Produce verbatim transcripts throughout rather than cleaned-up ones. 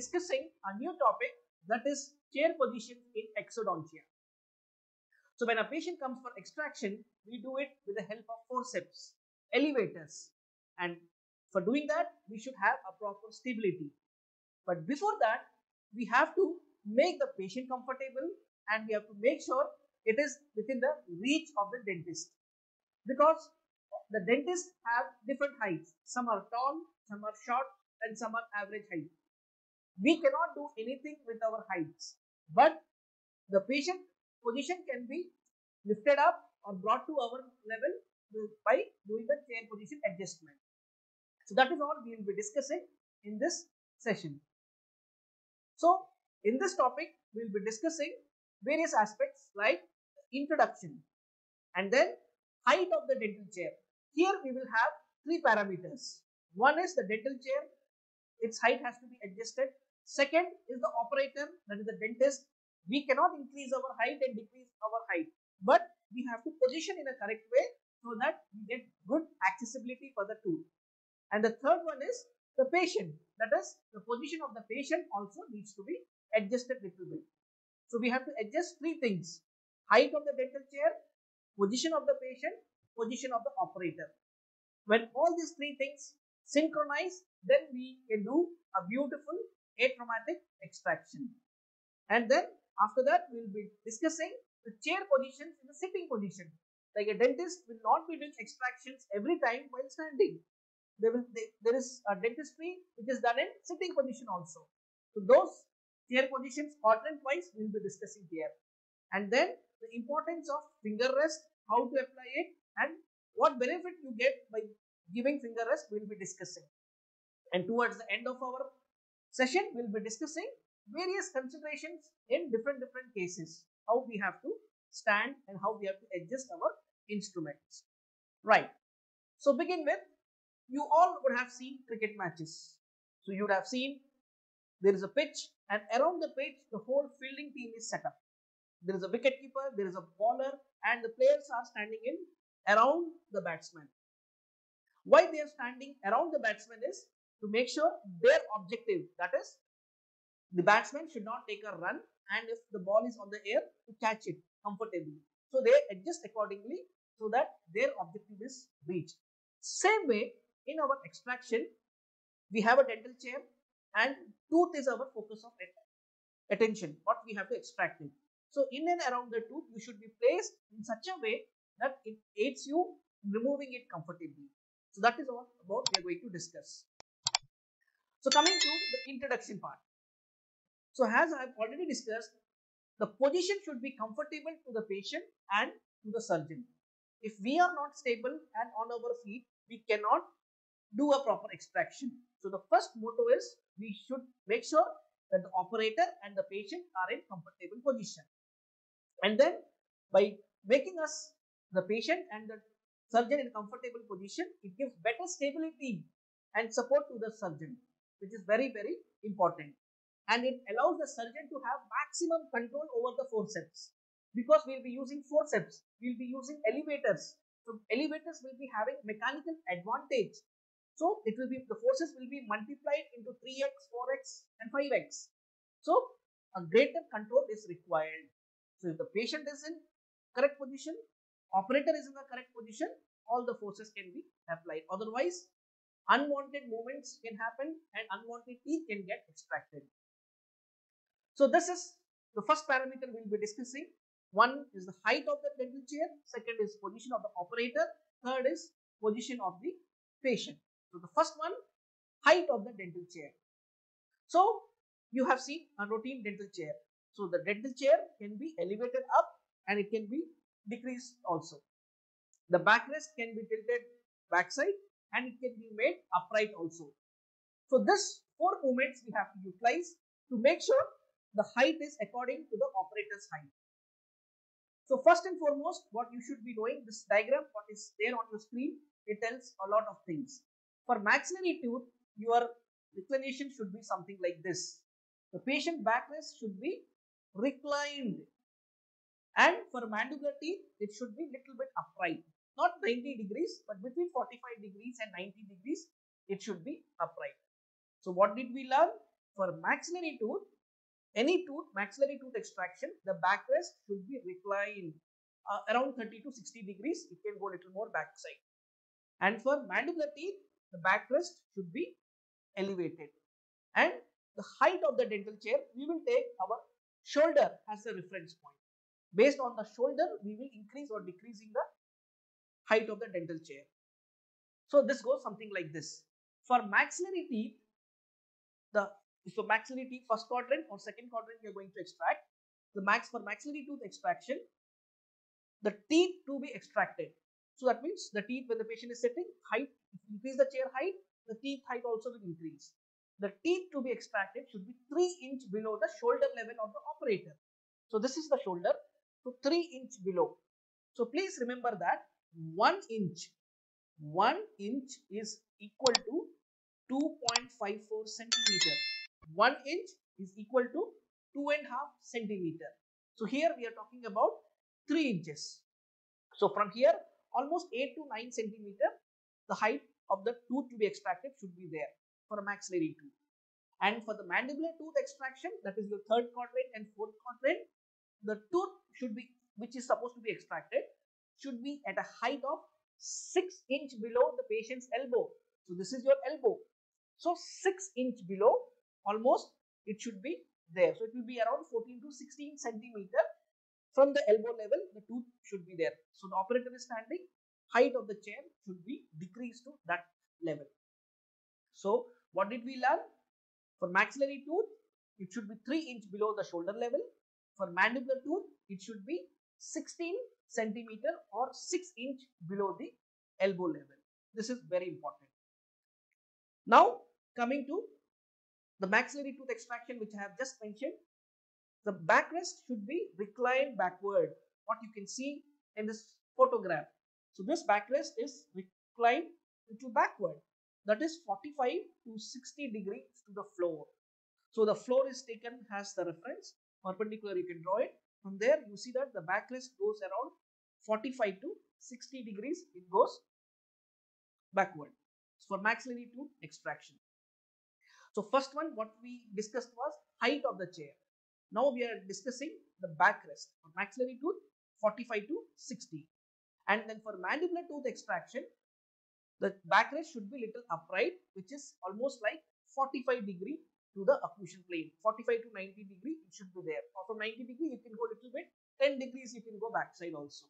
discussing a new topic, that is chair position in exodontia. So when a patient comes for extraction, we do it with the help of forceps, elevators, and for doing that, we should have a proper stability. But before that, we have to make the patient comfortable and we have to make sure it is within the reach of the dentist, because the dentists have different heights. Some are tall, some are short, and some are average height. We cannot do anything with our heights, but the patient position can be lifted up or brought to our level by doing the chair position adjustment. So that is all we will be discussing in this session. So in this topic, we will be discussing various aspects like introduction and then height of the dental chair. Here we will have three parameters. One is the dental chair, its height has to be adjusted. Second is the operator, that is the dentist. We cannot increase our height and decrease our height, but we have to position in a correct way so that we get good accessibility for the tooth. And the third one is the patient, that is the position of the patient also needs to be adjusted little bit. So we have to adjust three things: height of the dental chair, position of the patient, position of the operator. When all these three things synchronize, then we can do a beautiful atraumatic extraction. And then after that, we will be discussing the chair positions in the sitting position. Like a dentist will not be doing extractions every time while standing. There, will, they, there is a dentistry which is done in sitting position also. So those chair positions quadrant wise we will be discussing here. And then the importance of finger rest, how to apply it, and what benefit you get by giving finger rest we will be discussing. And towards the end of our session, we will be discussing various considerations in different different cases, how we have to stand and how we have to adjust our instruments. Right. So begin with, you all would have seen cricket matches. So you would have seen there is a pitch, and around the pitch the whole fielding team is set up. There is a wicketkeeper, there is a bowler, and the players are standing in around the batsman. Why they are standing around the batsman is to make sure their objective, that is, the batsman should not take a run, and if the ball is on the air, to catch it comfortably. So they adjust accordingly so that their objective is reached. Same way, in our extraction, we have a dental chair and tooth is our focus of attention, what we have to extract it. So in and around the tooth, you should be placed in such a way that it aids you in removing it comfortably. So that is all about we are going to discuss. So coming to the introduction part. So as I have already discussed, the position should be comfortable to the patient and to the surgeon. If we are not stable and on our feet, we cannot do a proper extraction. So the first motto is we should make sure that the operator and the patient are in comfortable position. And then by making us the patient and the surgeon in comfortable position, it gives better stability and support to the surgeon, which is very, very important. And it allows the surgeon to have maximum control over the forceps, because we will be using forceps, we will be using elevators. So elevators will be having mechanical advantage. So it will be, the forces will be multiplied into three x, four x and five x. So a greater control is required. So if the patient is in correct position, operator is in the correct position, all the forces can be applied. Otherwise, unwanted movements can happen and unwanted teeth can get extracted. So this is the first parameter we will be discussing. One is the height of the dental chair, second is position of the operator, third is position of the patient. So the first one, height of the dental chair. So you have seen a routine dental chair. So the dental chair can be elevated up and it can be decreased also. The backrest can be tilted backside and it can be made upright also. So this four movements we have to utilize to make sure the height is according to the operator's height. So first and foremost, what you should be knowing, this diagram, what is there on your screen, it tells a lot of things. For maxillary tooth, your reclination should be something like this. The patient backrest should be reclined. And for mandibular teeth, it should be little bit upright. Not ninety degrees, but between forty-five degrees and ninety degrees, it should be upright. So what did we learn? For maxillary tooth, any tooth, maxillary tooth extraction, the backrest should be reclined uh, around thirty to sixty degrees. It can go a little more backside. And for mandibular teeth, the backrest should be elevated. And the height of the dental chair, we will take our shoulder as a reference point. Based on the shoulder, we will increase or decreasing the height of the dental chair. So this goes something like this. For maxillary teeth, the so maxillary teeth first quadrant or second quadrant you are going to extract. The max for maxillary tooth extraction, the teeth to be extracted. So that means the teeth when the patient is sitting, height increase the chair height, the teeth height also will increase. The teeth to be extracted should be three inch below the shoulder level of the operator. So this is the shoulder, so three inch below. So please remember that one inch, one inch is equal to two point five four centimeter. one inch is equal to two and a half centimeter. So here we are talking about three inches. So from here almost eight to nine centimeter, the height of the tooth to be extracted should be there for a maxillary tooth. And for the mandibular tooth extraction, that is the third quadrant and fourth quadrant, the tooth should be, which is supposed to be extracted, should be at a height of six inch below the patient's elbow. So this is your elbow. So six inch below, almost it should be there. So it will be around fourteen to sixteen centimeter. From the elbow level, the tooth should be there. So the operator is standing, height of the chair should be decreased to that level. So what did we learn? For maxillary tooth, it should be three inch below the shoulder level. For mandibular tooth, it should be sixteen centimeter or six inch below the elbow level. This is very important. Now coming to the maxillary tooth extraction, which I have just mentioned, the backrest should be reclined backward, what you can see in this photograph. So this backrest is reclined little backward, that is forty-five to sixty degrees to the floor. So the floor is taken as the reference, perpendicular you can draw it. From there you see that the backrest goes around forty-five to sixty degrees, it goes backward. So for maxillary tooth extraction. So first one what we discussed was height of the chair. Now we are discussing the backrest. For maxillary tooth, forty-five to sixty. And then for mandibular tooth extraction, the backrest should be little upright, which is almost like forty-five degree to the occlusion plane. forty-five to ninety degree, it should be there. Or from ninety degree, you can go a little bit. ten degrees, you can go backside also.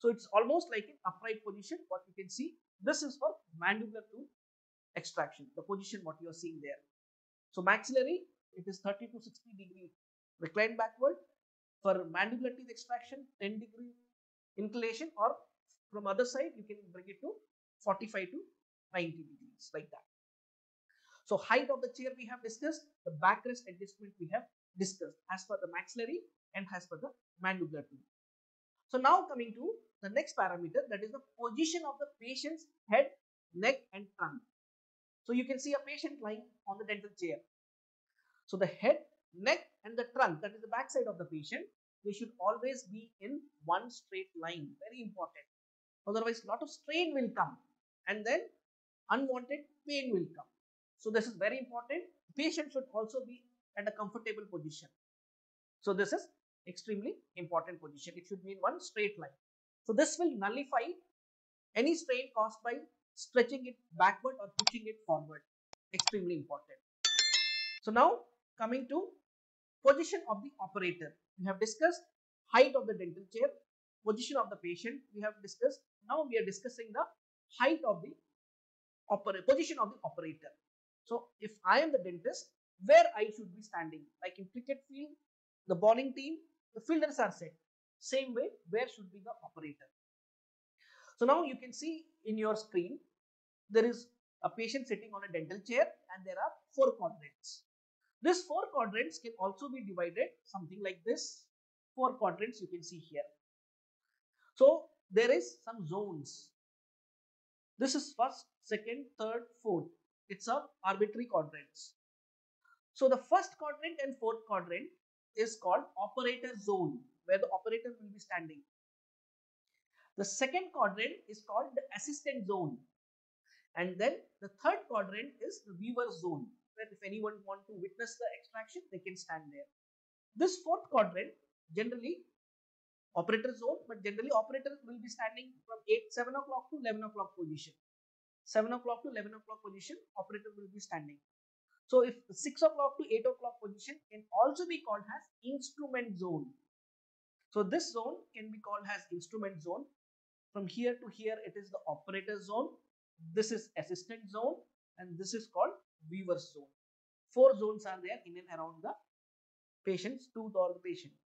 So it's almost like an upright position, what you can see. This is for mandibular tooth extraction, the position what you are seeing there. So maxillary, it is thirty to sixty degree reclined backward. For mandibular teeth extraction, ten degree inclination, or from other side you can bring it to forty-five to ninety degrees, like that. So height of the chair we have discussed, the backrest adjustment we have discussed as for the maxillary and as for the mandibular tooth. So now coming to the next parameter, that is the position of the patient's head, neck and trunk. So you can see a patient lying on the dental chair. So the head, neck and the trunk, that is the back side of the patient, they should always be in one straight line. Very important. Otherwise, a lot of strain will come and then unwanted pain will come. So this is very important. The patient should also be at a comfortable position. So this is extremely important position. It should be in one straight line. So this will nullify any strain caused by stretching it backward or pushing it forward. Extremely important. So now coming to position of the operator. We have discussed height of the dental chair, position of the patient we have discussed. Now we are discussing the height of the operator, position of the operator. So if I am the dentist, where I should be standing, like in cricket field, the bowling team, the fielders are set. Same way, where should be the operator? So now you can see in your screen, there is a patient sitting on a dental chair and there are four quadrants. These four quadrants can also be divided something like this. Four quadrants you can see here. So there is some zones. This is first, second, third, fourth. It's a arbitrary quadrants. So the first quadrant and fourth quadrant is called operator zone, where the operator will be standing. The second quadrant is called the assistant zone. And then the third quadrant is the viewer zone, where if anyone wants to witness the extraction, they can stand there. This fourth quadrant, generally operator zone, but generally operators will be standing from eight, seven o'clock to eleven o'clock position. seven o'clock to eleven o'clock position, operator will be standing. So if six o'clock to eight o'clock position can also be called as instrument zone. So this zone can be called as instrument zone. From here to here, it is the operator zone. This is assistant zone, and this is called viewer zone. Four zones are there in and around the patients to the patient.